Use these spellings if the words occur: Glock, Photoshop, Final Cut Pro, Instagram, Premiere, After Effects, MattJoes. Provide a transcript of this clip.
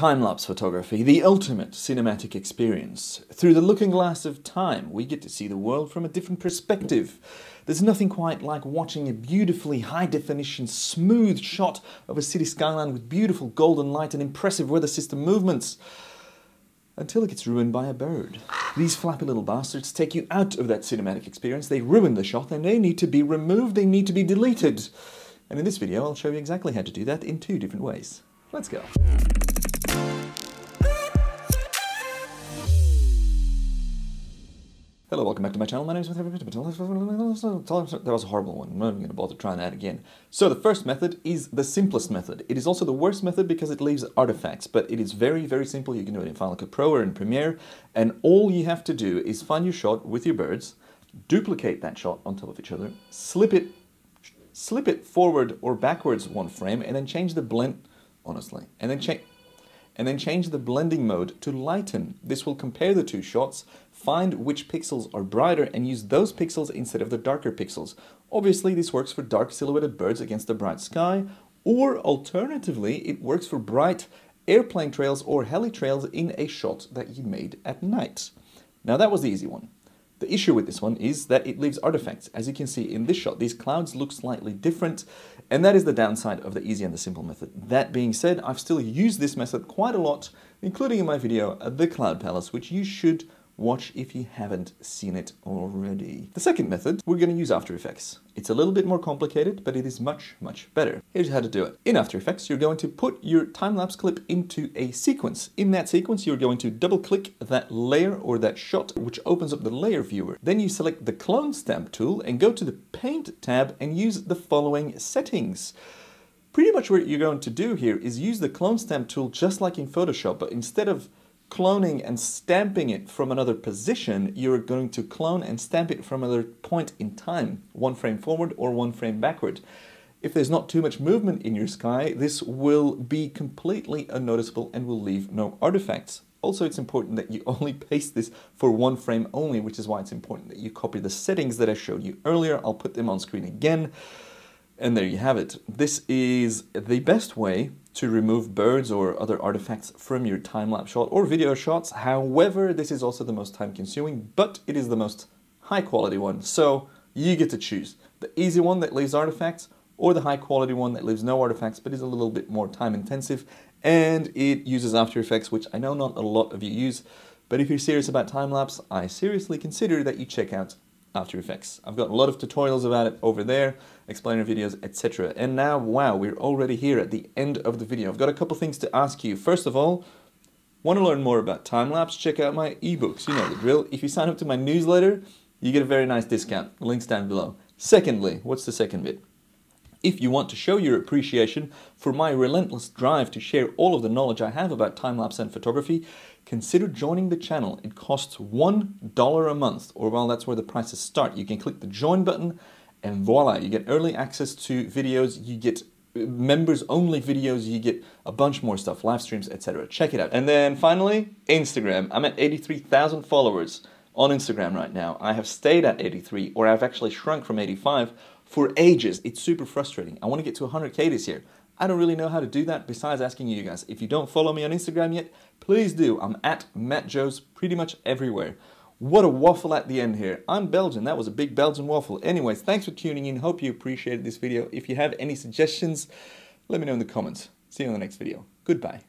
Time-lapse photography, the ultimate cinematic experience. Through the looking glass of time, we get to see the world from a different perspective. There's nothing quite like watching a beautifully high-definition, smooth shot of a city skyline with beautiful golden light and impressive weather system movements. Until it gets ruined by a bird. These flappy little bastards take you out of that cinematic experience, they ruin the shot and they need to be removed, they need to be deleted. And in this video I'll show you exactly how to do that in two different ways. Let's go. Hello, welcome back to my channel. My name is That was a horrible one. I'm not even going to bother trying that again. So the first method is the simplest method. It is also the worst method because it leaves artifacts, but it is very, very simple. You can do it in Final Cut Pro or in Premiere, and all you have to do is find your shot with your birds, duplicate that shot on top of each other, slip it forward or backwards one frame, and then change the blend, honestly, and then change the blending mode to lighten. This will compare the two shots, find which pixels are brighter and use those pixels instead of the darker pixels. Obviously this works for dark silhouetted birds against a bright sky, or alternatively it works for bright airplane trails or heli trails in a shot that you made at night. Now that was the easy one. The issue with this one is that it leaves artifacts. As you can see in this shot, these clouds look slightly different, and that is the downside of the easy and the simple method. That being said, I've still used this method quite a lot, including in my video, The Cloud Palace, which you should watch if you haven't seen it already. The second method, we're going to use After Effects. It's a little bit more complicated, but it is much, much better. Here's how to do it. In After Effects, you're going to put your time-lapse clip into a sequence. In that sequence, you're going to double-click that layer or that shot, which opens up the layer viewer. Then you select the clone stamp tool and go to the paint tab and use the following settings. Pretty much what you're going to do here is use the clone stamp tool just like in Photoshop, but instead of cloning and stamping it from another position, you're going to clone and stamp it from another point in time, one frame forward or one frame backward. If there's not too much movement in your sky, this will be completely unnoticeable and will leave no artifacts. Also, it's important that you only paste this for one frame only, which is why it's important that you copy the settings that I showed you earlier. I'll put them on screen again. And there you have it. This is the best way to remove birds or other artifacts from your time-lapse shot or video shots. However, this is also the most time-consuming, but it is the most high-quality one. So you get to choose the easy one that leaves artifacts or the high-quality one that leaves no artifacts but is a little bit more time-intensive, and it uses After Effects, which I know not a lot of you use, but if you're serious about time-lapse, I seriously consider that you check out After Effects. I've got a lot of tutorials about it over there, explainer videos, etc. And now, wow, we're already here at the end of the video. I've got a couple things to ask you. First of all, want to learn more about time-lapse? Check out my ebooks, you know the drill. If you sign up to my newsletter, you get a very nice discount. Link's down below. Secondly, what's the second bit? If you want to show your appreciation for my relentless drive to share all of the knowledge I have about time-lapse and photography, consider joining the channel. It costs $1 a month, or well, that's where the prices start. You can click the join button and voila, you get early access to videos, you get members-only videos, you get a bunch more stuff, live streams, etc. Check it out. And then finally, Instagram. I'm at 83,000 followers on Instagram right now. I have stayed at 83, or I've actually shrunk from 85, for ages. It's super frustrating. I want to get to 100K this year. I don't really know how to do that besides asking you guys. If you don't follow me on Instagram yet, please do. I'm at MattJoes pretty much everywhere. What a waffle at the end here. I'm Belgian. That was a big Belgian waffle. Anyways, thanks for tuning in. Hope you appreciated this video. If you have any suggestions, let me know in the comments. See you in the next video. Goodbye.